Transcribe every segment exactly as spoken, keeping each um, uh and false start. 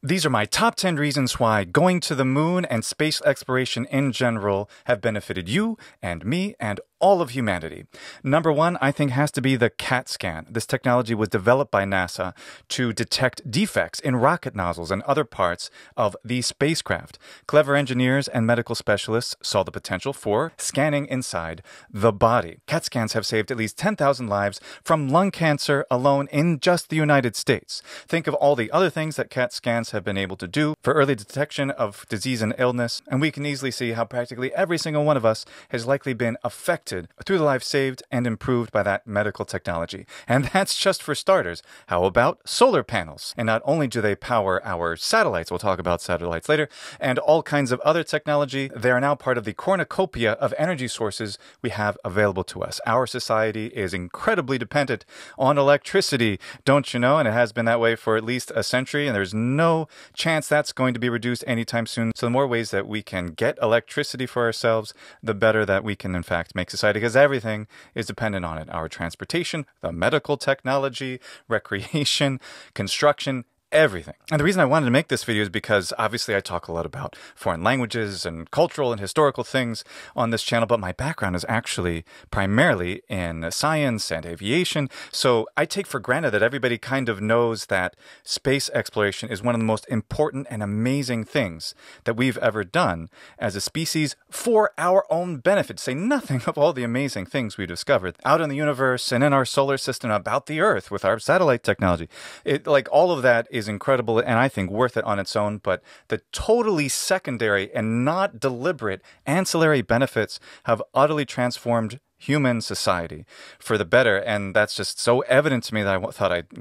These are my top ten reasons why going to the moon and space exploration in general have benefited you and me and all of humanity. Number one, I think, has to be the CAT scan. This technology was developed by NASA to detect defects in rocket nozzles and other parts of the spacecraft. Clever engineers and medical specialists saw the potential for scanning inside the body. CAT scans have saved at least ten thousand lives from lung cancer alone in just the United States. Think of all the other things that CAT scans have been able to do for early detection of disease and illness, and we can easily see how practically every single one of us has likely been affected through the life saved and improved by that medical technology. And that's just for starters. How about solar panels? And not only do they power our satellites, we'll talk about satellites later, and all kinds of other technology, they are now part of the cornucopia of energy sources we have available to us. Our society is incredibly dependent on electricity, don't you know? And it has been that way for at least a century, and there's no chance that's going to be reduced anytime soon. So the more ways that we can get electricity for ourselves, the better that we can, in fact, make society, because everything is dependent on it. Our transportation, the medical technology, recreation, construction, everything. And the reason I wanted to make this video is because obviously I talk a lot about foreign languages and cultural and historical things on this channel, but my background is actually primarily in science and aviation. So I take for granted that everybody kind of knows that space exploration is one of the most important and amazing things that we've ever done as a species for our own benefit. Say nothing of all the amazing things we discovered out in the universe and in our solar system, about the Earth with our satellite technology. It, like all of that is is incredible and I think worth it on its own, but the totally secondary and not deliberate ancillary benefits have utterly transformed human society for the better, and that's just so evident to me that I thought I'd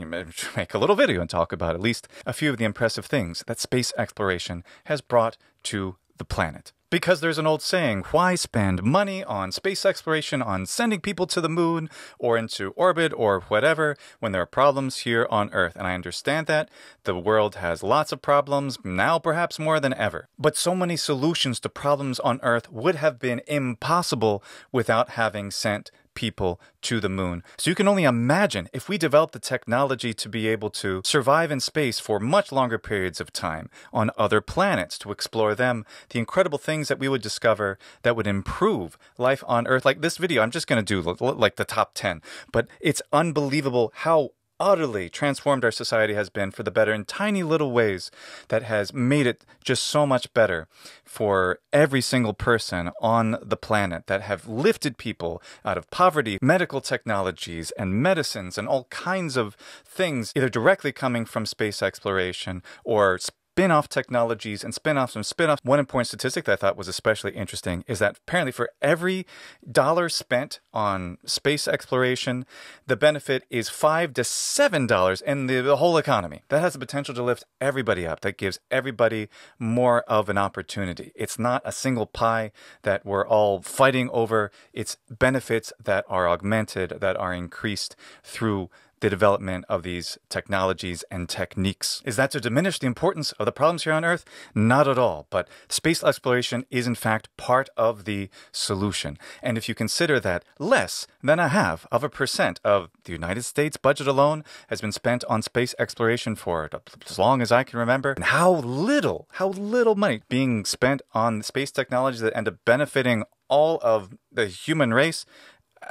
make a little video and talk about at least a few of the impressive things that space exploration has brought to the planet. Because there's an old saying, why spend money on space exploration, on sending people to the moon or into orbit or whatever, when there are problems here on Earth? And I understand that. The world has lots of problems, now perhaps more than ever. But so many solutions to problems on Earth would have been impossible without having sent people to the moon. So you can only imagine if we develop the technology to be able to survive in space for much longer periods of time on other planets, to explore them, the incredible things that we would discover that would improve life on Earth. Like this video, I'm just going to do like the top ten, but it's unbelievable how utterly transformed our society has been for the better in tiny little ways that has made it just so much better for every single person on the planet, that have lifted people out of poverty, medical technologies and medicines and all kinds of things, either directly coming from space exploration or spin-off technologies and spin-offs and spin-offs. One important statistic that I thought was especially interesting is that apparently for every dollar spent on space exploration, the benefit is five to seven dollars in the, the whole economy. That has the potential to lift everybody up. That gives everybody more of an opportunity. It's not a single pie that we're all fighting over. It's benefits that are augmented, that are increased through the development of these technologies and techniques. Is that to diminish the importance of the problems here on Earth? Not at all, but space exploration is in fact part of the solution. And if you consider that less than a half of a percent of the United States budget alone has been spent on space exploration for as long as I can remember, and how little, how little money being spent on space technologies that end up benefiting all of the human race,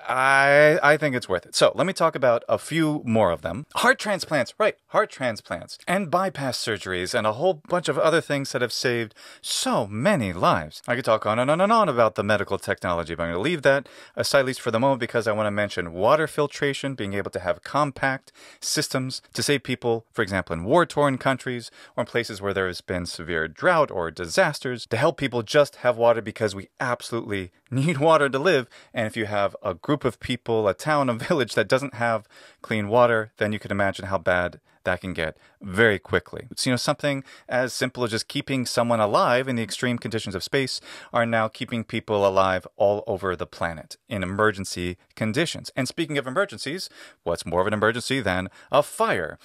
I, I think it's worth it. So let me talk about a few more of them. Heart transplants, right, heart transplants and bypass surgeries and a whole bunch of other things that have saved so many lives. I could talk on and on and on about the medical technology, but I'm going to leave that aside at least for the moment because I want to mention water filtration, being able to have compact systems to save people, for example, in war-torn countries or in places where there has been severe drought or disasters, to help people just have water because we absolutely need water to live. And if you have a group of people, a town, a village that doesn't have clean water, then you can imagine how bad that can get very quickly. It's, you know, something as simple as just keeping someone alive in the extreme conditions of space are now keeping people alive all over the planet in emergency conditions. And speaking of emergencies, what's more of an emergency than a fire?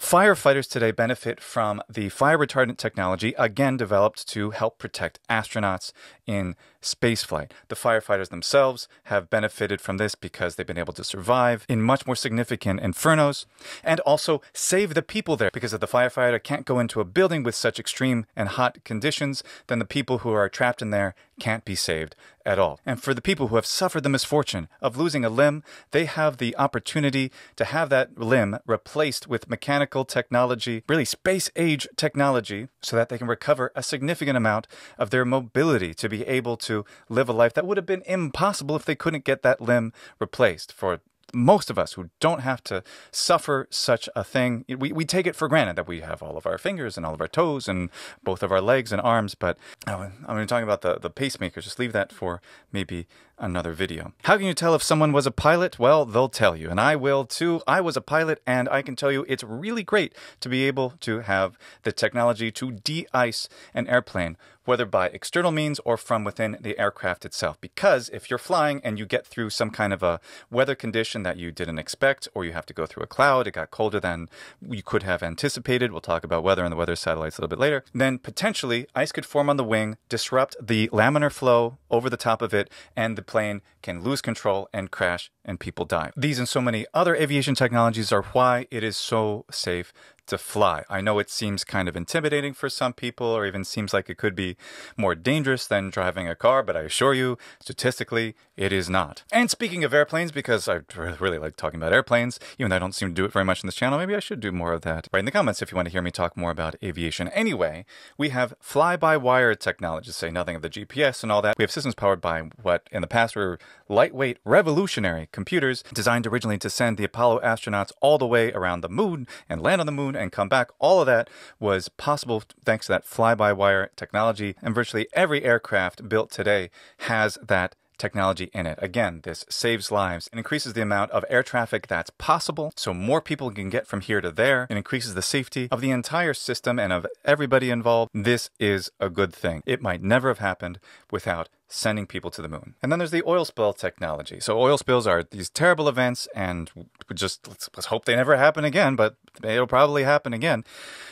Firefighters today benefit from the fire retardant technology, again developed to help protect astronauts in spaceflight. The firefighters themselves have benefited from this because they've been able to survive in much more significant infernos and also save the people there, because if the firefighter can't go into a building with such extreme and hot conditions, then the people who are trapped in there can't be saved at all. And for the people who have suffered the misfortune of losing a limb, they have the opportunity to have that limb replaced with mechanical technology, really space-age technology, so that they can recover a significant amount of their mobility to be able to live a life that would have been impossible if they couldn't get that limb replaced. For most of us who don't have to suffer such a thing, we, we take it for granted that we have all of our fingers and all of our toes and both of our legs and arms, but oh, I'm going to talk about the, the pacemaker. Just leave that for maybe another video. How can you tell if someone was a pilot? Well, they'll tell you, and I will too. I was a pilot, and I can tell you it's really great to be able to have the technology to de-ice an airplane, whether by external means or from within the aircraft itself. Because if you're flying and you get through some kind of a weather condition that you didn't expect, or you have to go through a cloud, it got colder than you could have anticipated, we'll talk about weather and the weather satellites a little bit later, then potentially ice could form on the wing, disrupt the laminar flow over the top of it, and the plane can lose control and crash and people die. These and so many other aviation technologies are why it is so safe to fly. I know it seems kind of intimidating for some people, or even seems like it could be more dangerous than driving a car, but I assure you, statistically, it is not. And speaking of airplanes, because I really like talking about airplanes, even though I don't seem to do it very much in this channel, maybe I should do more of that. Write in the comments if you want to hear me talk more about aviation. Anyway, we have fly-by-wire technology, say nothing of the G P S and all that. We have systems powered by what in the past were lightweight, revolutionary computers designed originally to send the Apollo astronauts all the way around the moon and land on the moon and come back. All of that was possible thanks to that fly-by-wire technology, and virtually every aircraft built today has that technology in it. Again, this saves lives and increases the amount of air traffic that's possible, so more people can get from here to there. It increases the safety of the entire system and of everybody involved. This is a good thing. It might never have happened without sending people to the moon. And then there's the oil spill technology. So oil spills are these terrible events, and just let's, let's hope they never happen again, but it'll probably happen again.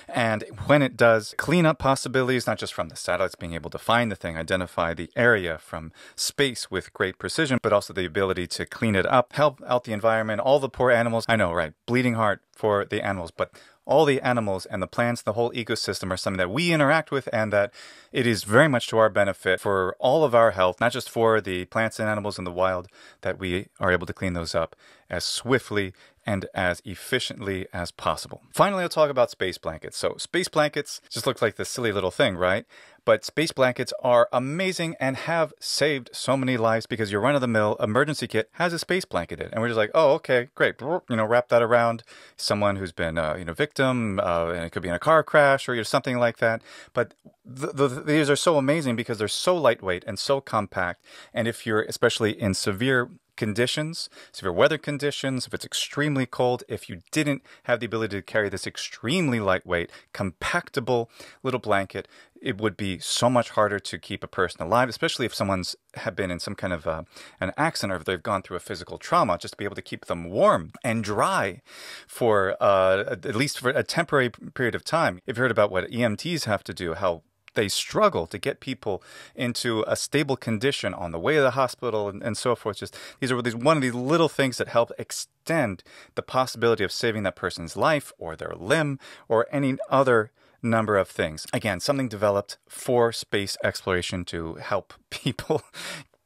And when it does, cleanup possibilities, not just from the satellites being able to find the thing, identify the area from space with great precision, but also the ability to clean it up, help out the environment, all the poor animals. I know, right? Bleeding heart for the animals, but all the animals and the plants, the whole ecosystem, are something that we interact with, and that it is very much to our benefit for all of our health, not just for the plants and animals in the wild, that we are able to clean those up as swiftly and as efficiently as possible. Finally, I'll talk about space blankets. So space blankets just look like this silly little thing, right? But space blankets are amazing and have saved so many lives, because your run-of-the-mill emergency kit has a space blanket in it. And we're just like, oh, okay, great. You know, wrap that around someone who's been, uh, you know, victim, uh, and it could be in a car crash or something like that. But th th these are so amazing because they're so lightweight and so compact. And if you're especially in severe conditions, severe weather conditions, if it's extremely cold, if you didn't have the ability to carry this extremely lightweight, compactable little blanket, it would be so much harder to keep a person alive, especially if someone's have been in some kind of uh, an accident, or if they've gone through a physical trauma, just to be able to keep them warm and dry for uh, at least for a temporary period of time. You've heard about what E M Ts have to do, how they struggle to get people into a stable condition on the way to the hospital, and, and so forth. Just these are these, one of these little things that help extend the possibility of saving that person's life or their limb or any other number of things. Again, something developed for space exploration to help people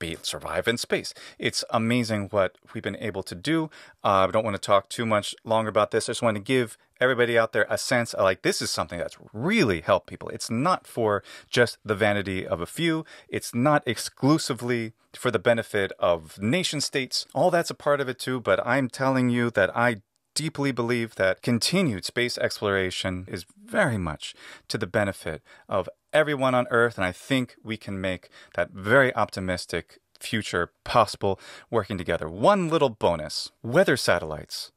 be, survive in space. It's amazing what we've been able to do. Uh, I don't want to talk too much longer about this. I just want to give everybody out there a sense of, like, this is something that's really helped people. It's not for just the vanity of a few. It's not exclusively for the benefit of nation states. All that's a part of it too, but I'm telling you that I deeply believe that continued space exploration is very much to the benefit of everyone on Earth, and I think we can make that very optimistic future possible working together. One little bonus: weather satellites.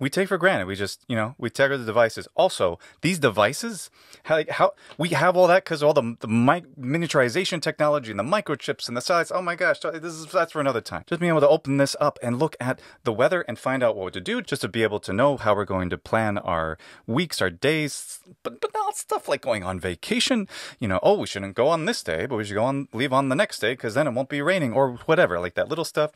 we take for granted. We just, you know, we tether the devices. Also, these devices, how, like, how we have all that because all the, the mi miniaturization technology and the microchips and the satellites. Oh my gosh, this is, that's for another time. Just being able to open this up and look at the weather and find out what to do, just to be able to know how we're going to plan our weeks, our days, but, but not stuff like going on vacation. You know, oh, we shouldn't go on this day, but we should go on, leave on the next day because then it won't be raining or whatever, like that little stuff.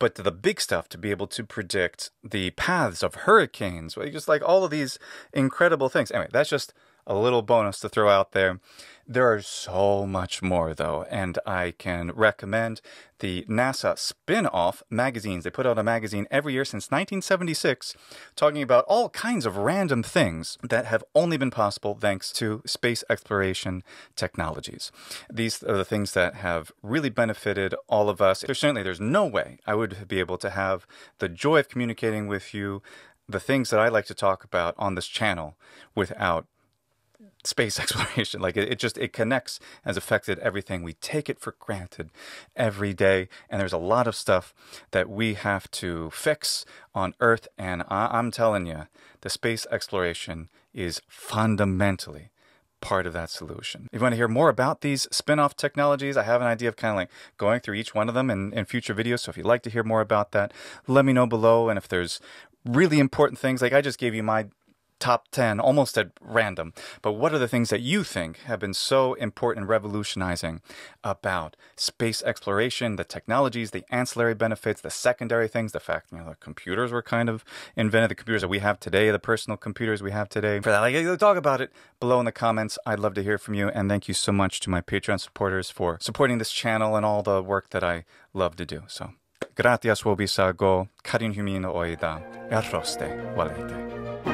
But the big stuff, to be able to predict the paths of hurricanes, just like all of these incredible things. Anyway, that's just a little bonus to throw out there. There are so much more, though, and I can recommend the NASA spin-off magazines. They put out a magazine every year since nineteen seventy-six talking about all kinds of random things that have only been possible thanks to space exploration technologies. These are the things that have really benefited all of us. There's certainly, there's no way I would be able to have the joy of communicating with you the things that I like to talk about on this channel without space exploration. Like it, it just, it connects, has affected everything. We take it for granted every day. And there's a lot of stuff that we have to fix on Earth. And I, I'm telling you, the space exploration is fundamentally part of that solution. If you want to hear more about these spin-off technologies, I have an idea of kind of like going through each one of them in, in future videos. So if you'd like to hear more about that, let me know below. And if there's really important things, like I just gave you my top ten, almost at random, but what are the things that you think have been so important, revolutionizing about space exploration, the technologies, the ancillary benefits, the secondary things, the fact, you know, the computers were kind of invented, the computers that we have today, the personal computers we have today. For that, like, talk about it below in the comments. I'd love to hear from you, and thank you so much to my Patreon supporters for supporting this channel and all the work that I love to do. So, gratias wobisago, karin humino oida, erroste, walete.